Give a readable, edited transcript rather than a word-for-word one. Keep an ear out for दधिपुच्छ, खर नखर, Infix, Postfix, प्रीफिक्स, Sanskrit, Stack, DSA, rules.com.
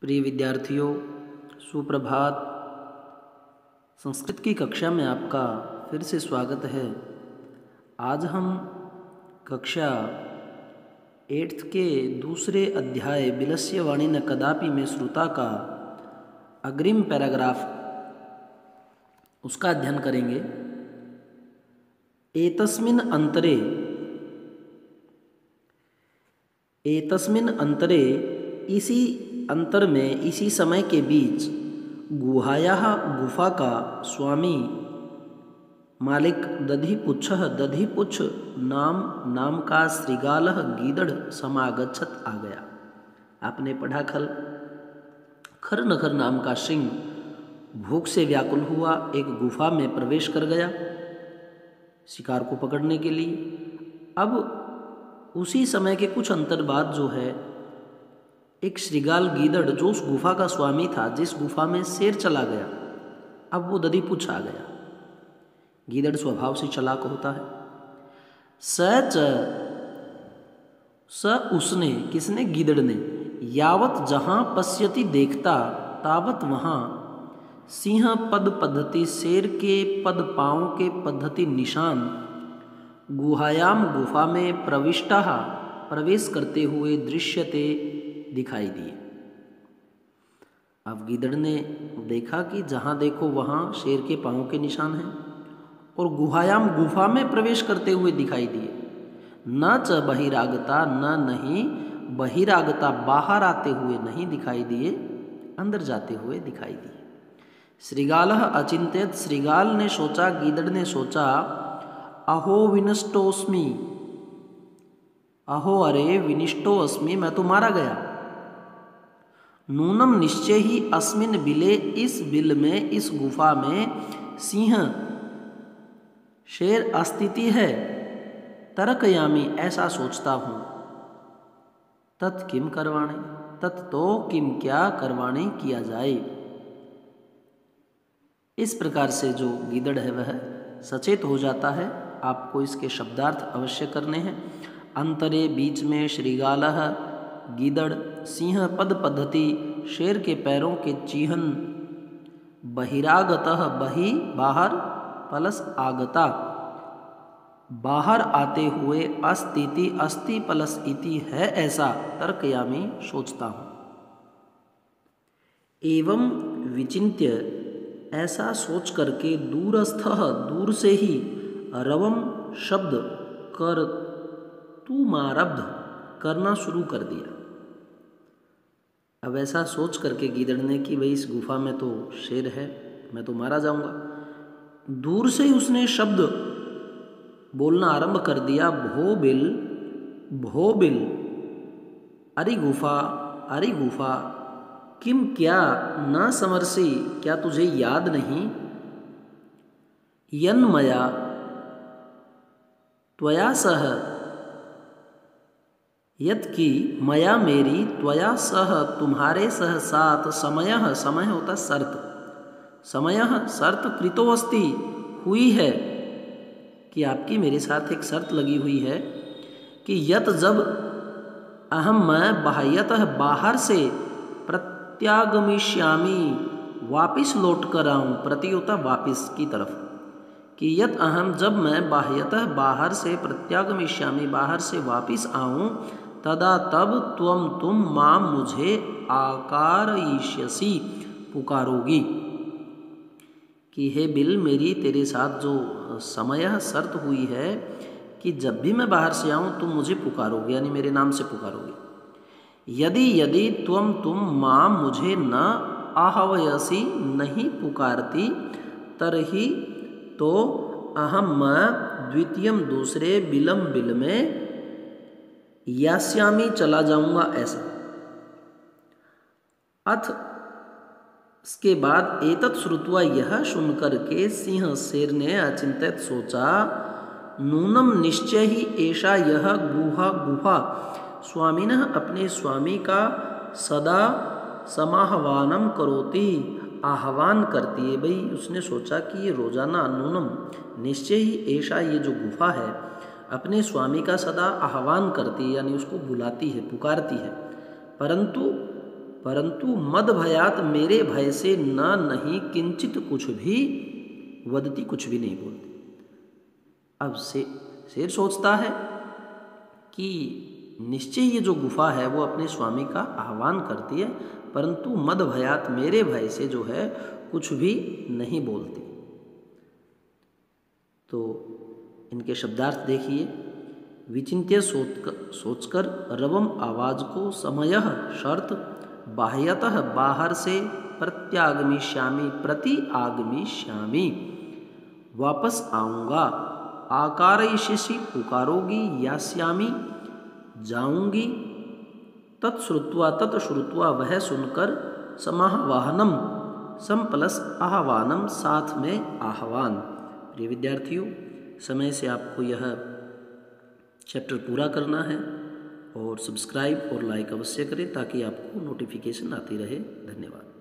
प्रिय विद्यार्थियों, सुप्रभात। संस्कृत की कक्षा में आपका फिर से स्वागत है। आज हम कक्षा 8 के दूसरे अध्याय विलस्य वाणेन कदापि में श्रुता का अग्रिम पैराग्राफ उसका अध्ययन करेंगे। एतस्मिन् अंतरे इसी अंतर में, इसी समय के बीच, गुहायाः गुफा का स्वामी मालिक दधिपुच्छ नाम का श्रीगालः गीदड़ समागच्छत आ गया। आपने पढ़ा खर नखर नाम का सिंह भूख से व्याकुल हुआ एक गुफा में प्रवेश कर गया शिकार को पकड़ने के लिए। अब उसी समय के कुछ अंतर बाद जो है, एक श्रीगाल गीदड़ जो उस गुफा का स्वामी था, जिस गुफा में शेर चला गया, अब वो दधिपुच्छ आ गया। गीदड़ स्वभाव से चालाक होता है। उसने, किसने? गीदड़ ने। यावत जहाँ पश्यति देखता, तावत वहाँ सिंह पद पद्धति, शेर के पद पाँव के पद्धति निशान, गुहायाम गुफा में प्रवेश करते हुए दृश्यते, दिखाई दिए। अब गीदड़ ने देखा कि जहाँ देखो वहाँ शेर के पाँव के निशान हैं और गुहायाम गुफा में प्रवेश करते हुए दिखाई दिए। न च बहिरागता, नहीं बहिरागता बाहर आते हुए नहीं दिखाई दिए, अंदर जाते हुए दिखाई दिए। श्रीगालः अचिंत्यत, श्रीगाल ने सोचा, गीदड़ ने सोचा, अहो विनष्टोऽस्मि, अहो अरे विनिष्टोऽस्मि, मैं तो मारा गया। नूनम निश्चय ही अस्मिन बिले, इस बिल में, इस गुफा में सिंह शेर अस्तिति है। तरकयामी, ऐसा सोचता हूँ। तत् तो किम क्या करवाने किया जाए। इस प्रकार से जो गीदड़ है वह सचेत हो जाता है। आपको इसके शब्दार्थ अवश्य करने हैं। अंतरे, बीच में, श्रीगालः गीदड़, सिंह पद पद्धति, शेर के पैरों के चिन्ह, बहिरागतः बही बाहर, प्लस आगता बाहर आते हुए, अस्तिति अस्ति प्लस इति है, ऐसा तर्कयामी सोचता हूँ। एवं विचिन्त्य, ऐसा सोच करके, दूरस्थः दूर से ही, रवम शब्द कर तुमारब्ध करना शुरू कर दिया। अब ऐसा सोच करके गीदड़ ने कि भाई इस गुफा में तो शेर है, मैं तो मारा जाऊंगा, दूर से ही उसने शब्द बोलना आरंभ कर दिया। भोबिल भोबिल, अरी गुफा, किम क्या ना समरसी, क्या तुझे याद नहीं, यन्मया त्वया सह, यद की मया मेरी, त्वया सह तुम्हारे सह साथ, समय होता शर्त, समय शर्त कृतोस्ति हुई है, कि आपकी मेरे साथ एक शर्त लगी हुई है कि यत जब, अहम मैं, बाह्यत बाहर से, प्रत्यागमिष्यामी वापिस लौट कर आऊँ, प्रतियोता वापिस की तरफ, कि यत अहम जब मैं, बाह्यतः बाहर से, प्रत्यागमिष्यामि बाहर से वापिस आऊँ, तदा तब, त्वम तुम, माम मुझे, आकारयिष्यसि पुकारोगी, कि हे बिल मेरी, तेरे साथ जो समय शर्त हुई है कि जब भी मैं बाहर से आऊँ तुम मुझे पुकारोगे, यानी मेरे नाम से पुकारोगे। यदि त्वम तुम माम मुझे न आहवयसी, नहीं पुकारती, तरही तो, अहम मैं, द्वितीयम दूसरे, विलम्ब बिल में, यास्यामी चला जाऊंगा, ऐसा। अथ इसके बाद एतत् श्रुत्वा, यह सुनकर के, सिंह शेर ने अचिंत्यत सोचा, नूनम निश्चय ही ऐसा, यह गुहा स्वामिनः अपने स्वामी का, सदा समाह्वानम करोति, आह्वान करती है। भाई उसने सोचा कि ये रोजाना, नूनम निश्चय ही ऐसा, ये जो गुफा है अपने स्वामी का सदा आह्वान करती है, यानी उसको बुलाती है, पुकारती है। परंतु परंतु मद भयात मेरे भय से न नहीं किंचित कुछ भी वदती, कुछ भी नहीं बोलती। अब शेर सोचता है कि निश्चय ये जो गुफा है वो अपने स्वामी का आह्वान करती है, परंतु मद भयात मेरे भय से जो है कुछ भी नहीं बोलती। तो इनके शब्दार्थ देखिए। विचिंत्य सोचकर रवम आवाज को समय शर्त बाह्यतः बाहर से प्रत्यागमिष्यामि प्रति आगमिष्यामि वापस आऊँगा, आकारयिष्यसि पुकारोगी, यास्यामि जाऊँगी, तत्श्रुत्वा तत्श्रुत्वा वह सुनकर, समाह्वानम सम प्लस आह्वानम साथ में आह्वान। प्रिय विद्यार्थियों, समय से आपको यह चैप्टर पूरा करना है और सब्सक्राइब और लाइक अवश्य करें ताकि आपको नोटिफिकेशन आती रहे। धन्यवाद।